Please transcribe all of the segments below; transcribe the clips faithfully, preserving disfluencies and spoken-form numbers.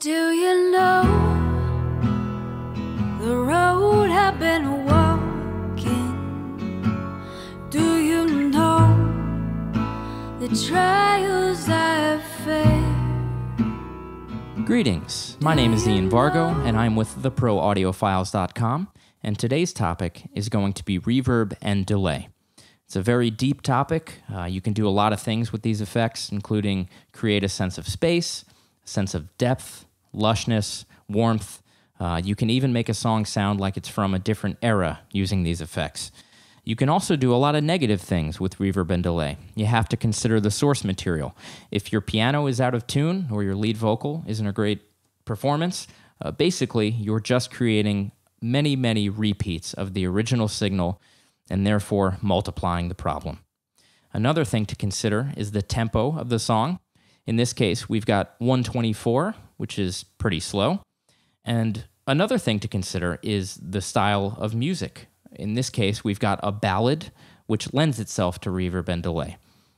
Do you know the road I've been walking? Do you know the trials I've faced? Greetings, my name is Ian Vargo, and I'm with the pro audio files dot com, and today's topic is going to be reverb and delay. It's a very deep topic. Uh, you can do a lot of things with these effects, including create a sense of space, a sense of depth, lushness, warmth. Uh, you can even make a song sound like it's from a different era using these effects. You can also do a lot of negative things with reverb and delay. You have to consider the source material. If your piano is out of tune or your lead vocal isn't a great performance, uh, basically you're just creating many, many repeats of the original signal and therefore multiplying the problem. Another thing to consider is the tempo of the song. In this case, we've got one twenty-four, which is pretty slow. And another thing to consider is the style of music. In this case, we've got a ballad, which lends itself to reverb and delay.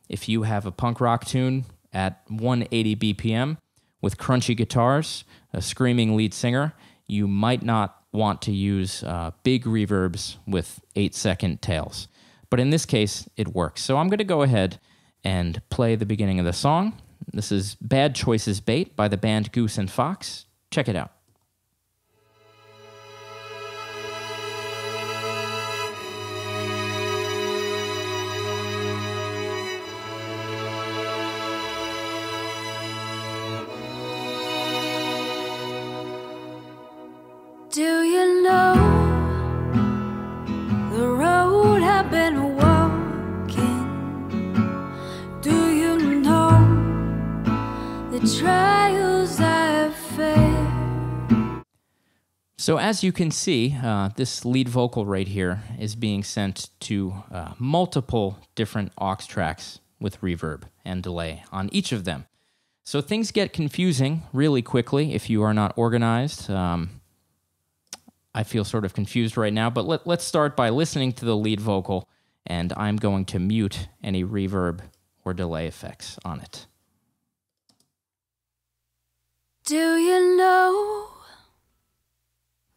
If you have a punk rock tune at one eighty B P M with crunchy guitars, a screaming lead singer, you might not want to use uh, big reverbs with eight-second tails. But in this case, it works. So I'm going to go ahead and play the beginning of the song. This is Bad Choices Bait by the band Goose and Fox. Check it out. Do you know the road I've been walking? Do you know the trials I've faced? So as you can see, uh, this lead vocal right here is being sent to uh, multiple different aux tracks with reverb and delay on each of them. So things get confusing really quickly if you are not organized. Um, I feel sort of confused right now, but let, let's start by listening to the lead vocal, and I'm going to mute any reverb or delay effects on it. Do you know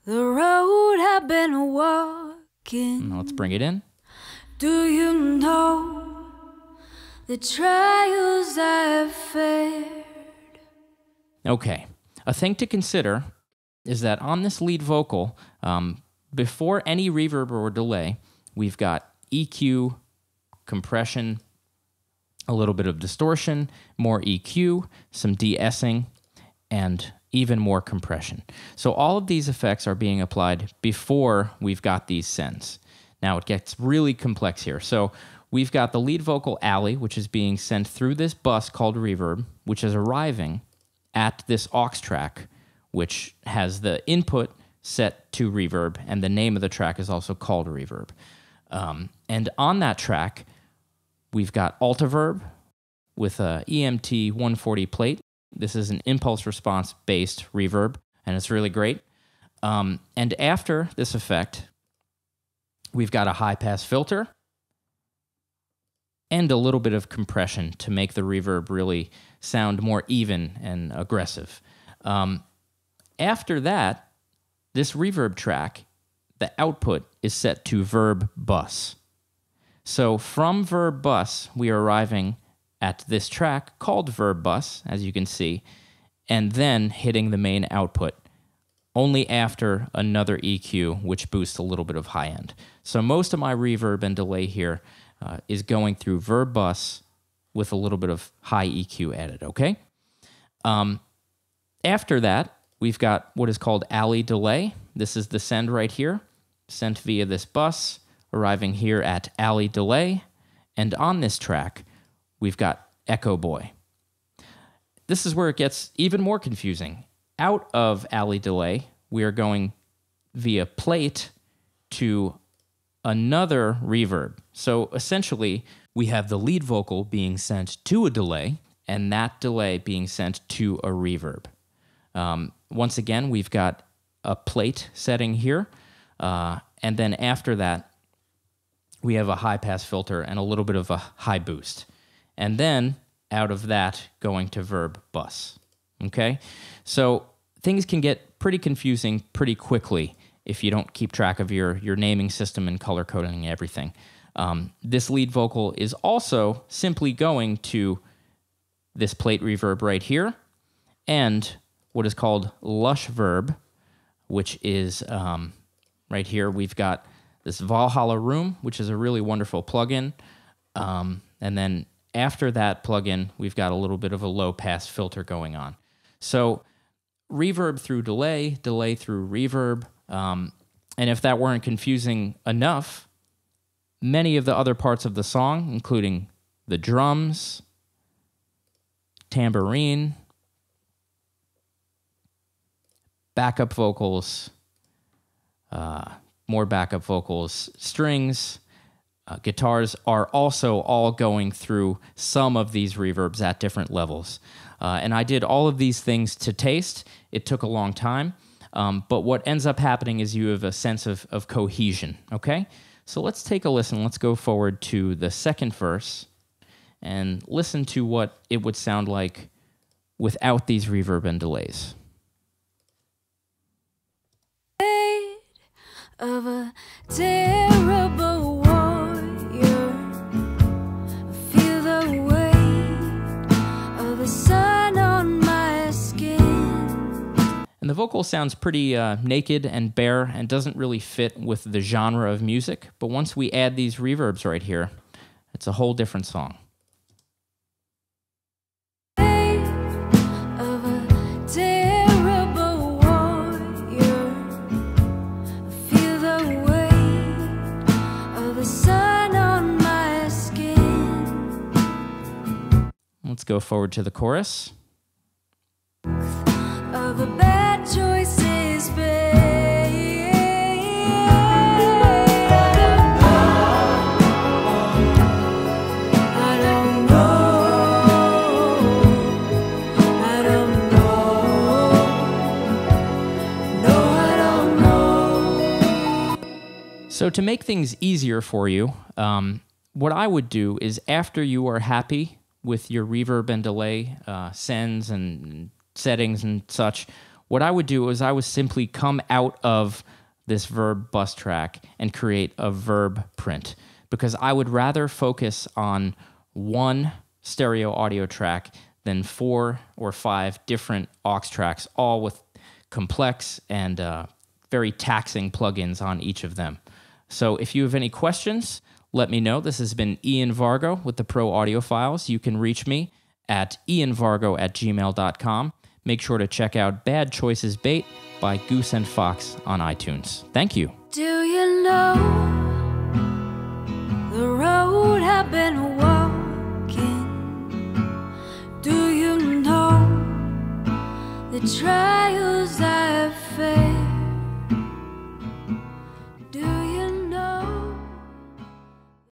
the road I've been walking? Now let's bring it in. Do you know the trials I've fared? Okay, a thing to consider is that on this lead vocal, um, before any reverb or delay, we've got E Q, compression, a little bit of distortion, more E Q, some de-essing, and even more compression. So all of these effects are being applied before we've got these sends. Now it gets really complex here. So we've got the lead vocal alley, which is being sent through this bus called reverb, which is arriving at this aux track, which has the input set to reverb, and the name of the track is also called reverb. Um, and on that track, we've got Altiverb with a E M T one forty plate. This is an impulse response-based reverb, and it's really great. Um, and after this effect, we've got a high-pass filter and a little bit of compression to make the reverb really sound more even and aggressive. Um, After that, this reverb track, the output is set to verb bus. So from verb bus, we are arriving at this track called verb bus, as you can see, and then hitting the main output only after another E Q, which boosts a little bit of high end. So most of my reverb and delay here uh, is going through verb bus with a little bit of high E Q added, okay? Um, after that, we've got what is called alley delay. This is the send right here, sent via this bus, arriving here at alley delay. And on this track, we've got Echoboy. This is where it gets even more confusing. Out of alley delay, we are going via plate to another reverb. So essentially, we have the lead vocal being sent to a delay, and that delay being sent to a reverb. Um, once again, we've got a plate setting here, uh, and then after that, we have a high-pass filter and a little bit of a high boost. And then, out of that, going to verb bus, okay? So things can get pretty confusing pretty quickly if you don't keep track of your, your naming system and color coding everything. Um, this lead vocal is also simply going to this plate reverb right here and what is called lush verb, which is um, right here. We've got this Valhalla Room, which is a really wonderful plugin. Um, and then after that plugin, we've got a little bit of a low pass filter going on. So reverb through delay, delay through reverb. Um, and if that weren't confusing enough, many of the other parts of the song, including the drums, tambourine, backup vocals, uh, more backup vocals, strings, uh, guitars are also all going through some of these reverbs at different levels. Uh, and I did all of these things to taste. It took a long time. Um, but what ends up happening is you have a sense of, of cohesion, okay? So let's take a listen. Let's go forward to the second verse and listen to what it would sound like without these reverb and delays. Of a terrible warrior, I feel the weight of the sun on my skin. And the vocal sounds pretty uh, naked and bare and doesn't really fit with the genre of music, but once we add these reverbs right here, it's a whole different song. Let's go forward to the chorus. Of the bad choices bait. So to make things easier for you, um, what I would do is after you are happy with your reverb and delay uh, sends and settings and such, what I would do is I would simply come out of this verb bus track and create a verb print, because I would rather focus on one stereo audio track than four or five different aux tracks, all with complex and uh, very taxing plugins on each of them. So if you have any questions, let me know. This has been Ian Vargo with The Pro Audio Files. You can reach me at ian vargo at gmail dot com. Make sure to check out Bad Choices Bait by Goose and Fox on iTunes. Thank you. Do you know the road I've been walking? Do you know the trials I have faced?